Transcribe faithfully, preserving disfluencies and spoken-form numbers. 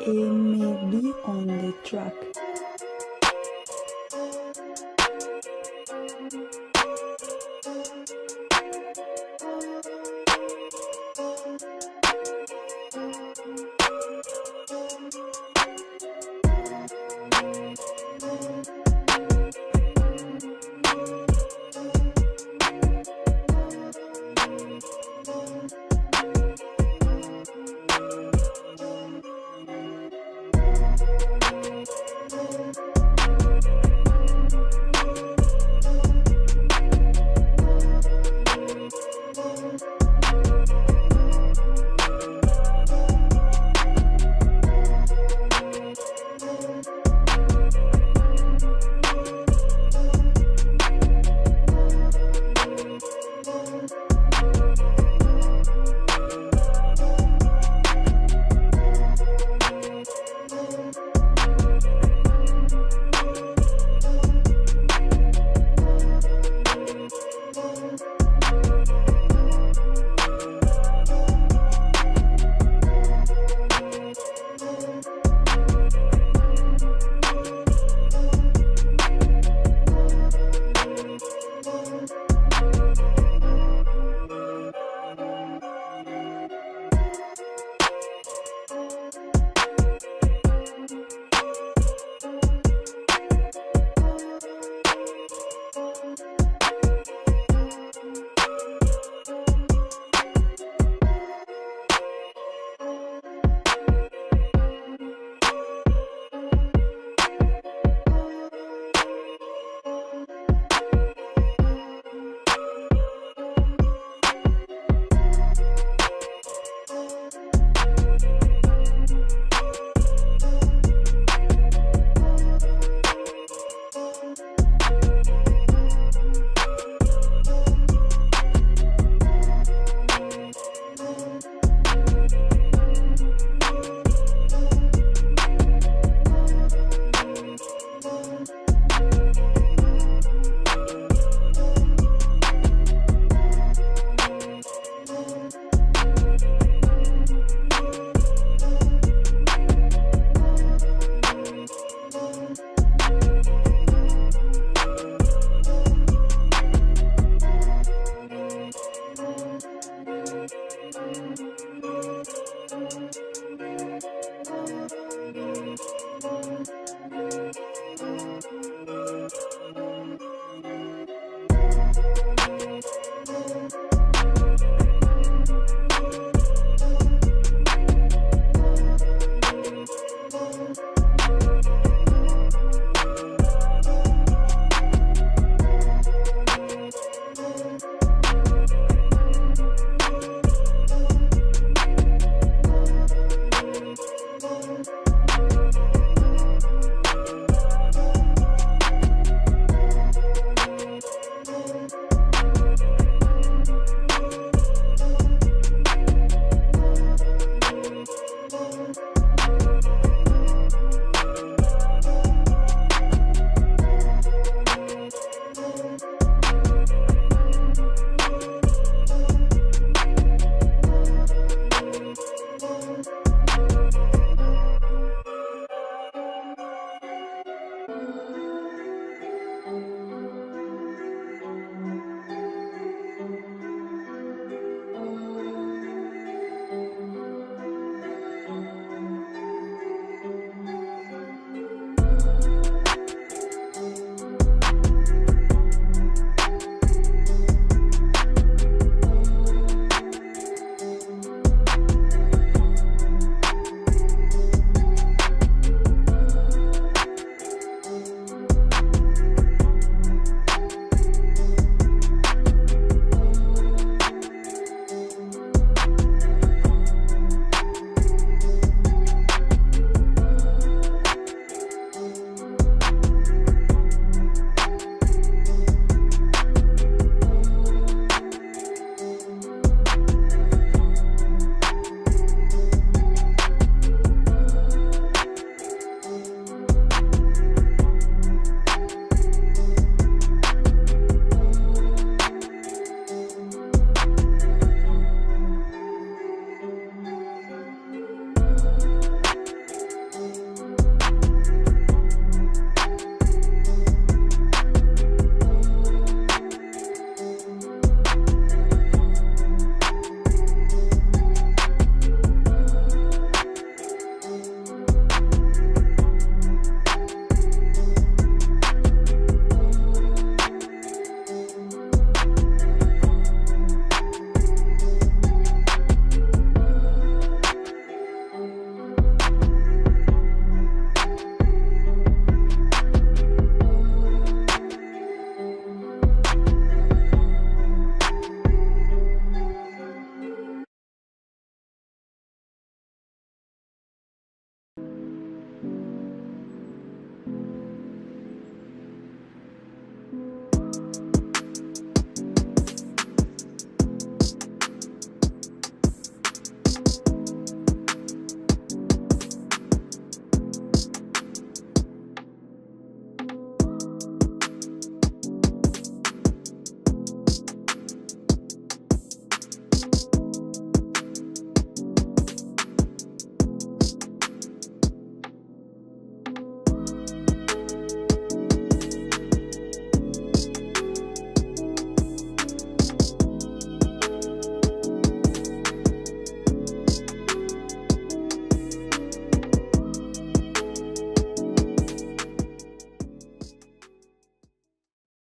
it may be on the track. Thank you.